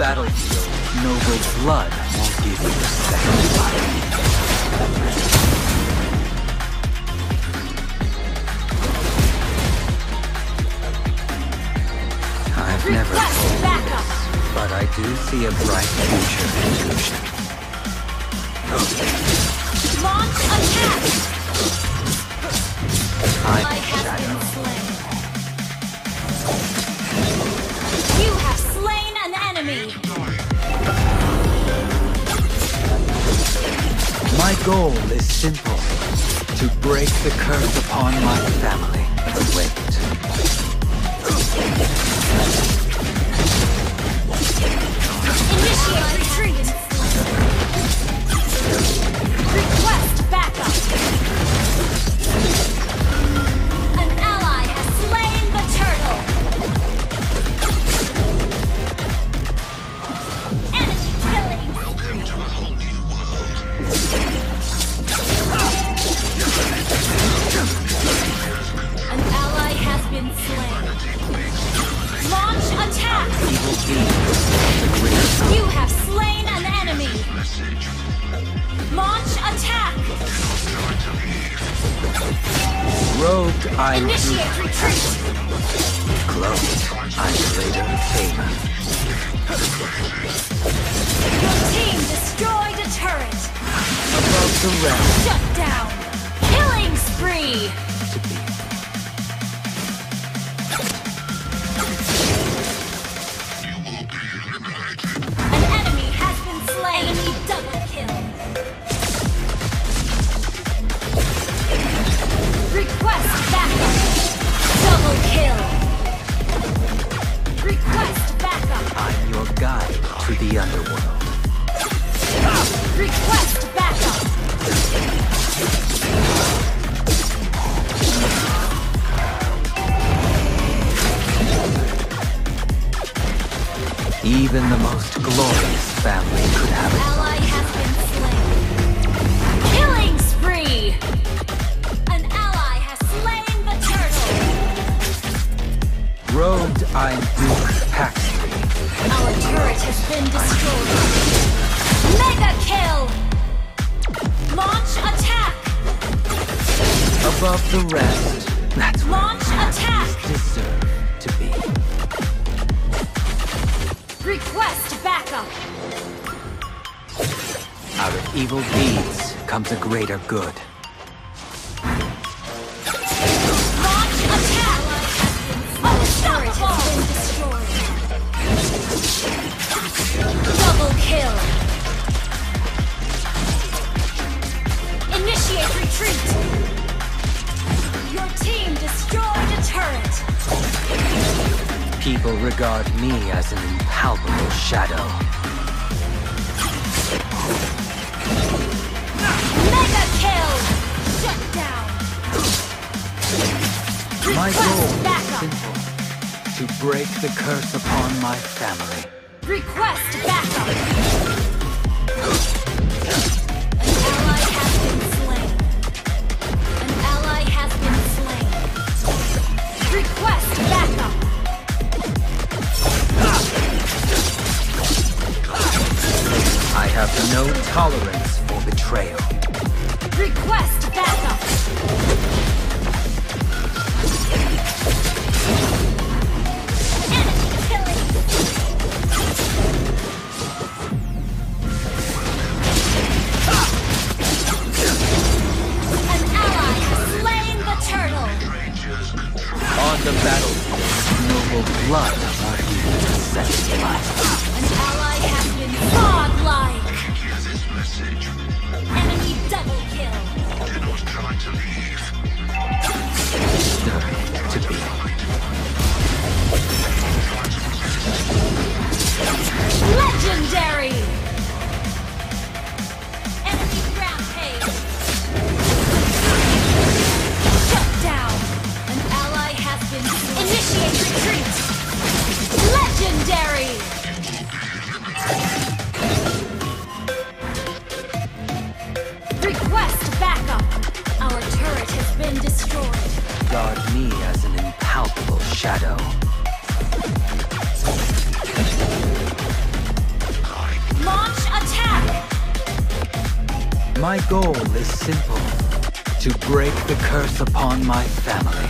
battlefield, noble blood will give you satisfaction. I've never told this, but I do see a bright future in fusion. Launch attack! I'm Shadow. You have slain an enemy! My goal is simple. To break the curse upon my family. Wait. Initiate retreat! Request backup! An ally has slain the turtle! Enemy killing! Welcome to a whole new world! An ally has been slain. Launch attack! Evil beings. You have slain an enemy! Launch attack! Rogue, I initiate retreat! Close, I later favor. Your team destroyed a turret! Above the realm. Shut down! Killing spree! You will be eliminated. An enemy has been slain! Enemy double kill! Request backup! Double kill! Request backup! I'm your guide to the underworld. Request backup! Even the most glorious family could have it. Ally has been slain. Killing spree! Road, I do Paxley. Our turret has been destroyed. Mega kill! Launch attack! Above the rest, that's launch attack! Deserve to be. Request backup! Out of evil deeds comes a greater good. Double kill. Initiate retreat. Your team destroyed a turret. People regard me as an impalpable shadow. Mega kill. Shut down. My goal is simple. To break the curse upon my family. Request backup! An ally has been slain. An ally has been slain. Request backup! I have no tolerance for betrayal. Request backup! On the battlefield, noble blood are here to satisfy. An ally has been godlike. Enemy double kill. Do not try to leave. Stirring to be. Legendary. Enemy rampage. Shut down. Initiate retreat! Legendary! Request backup! Our turret has been destroyed. Guard me as an impalpable shadow. My goal is simple, to break the curse upon my family.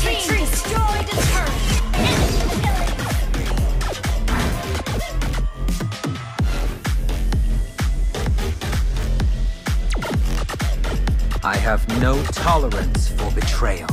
Retreat! Destroy the turret! I have no tolerance for betrayal.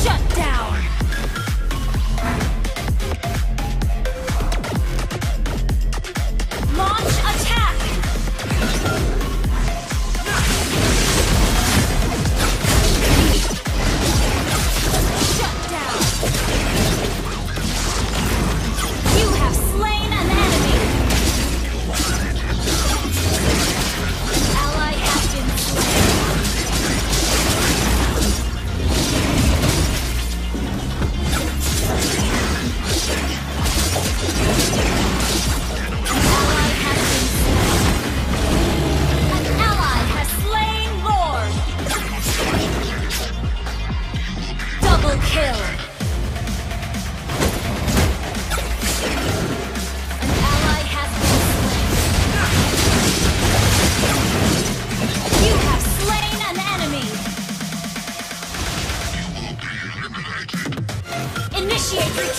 Shut down!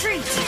Retreat!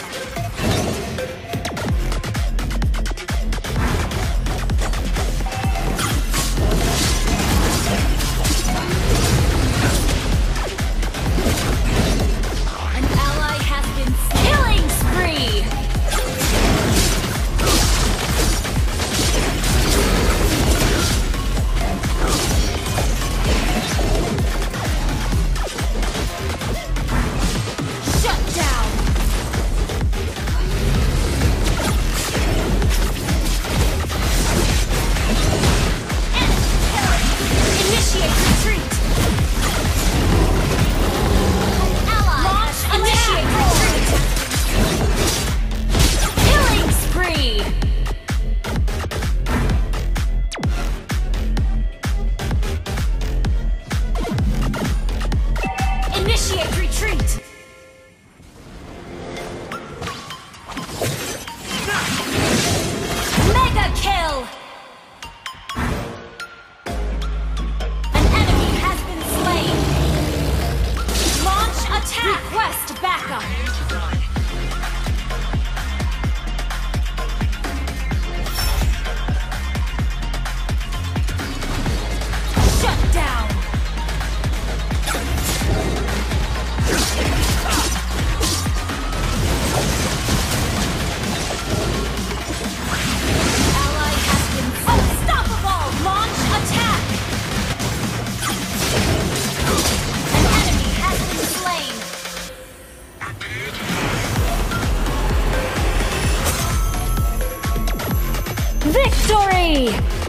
Victory!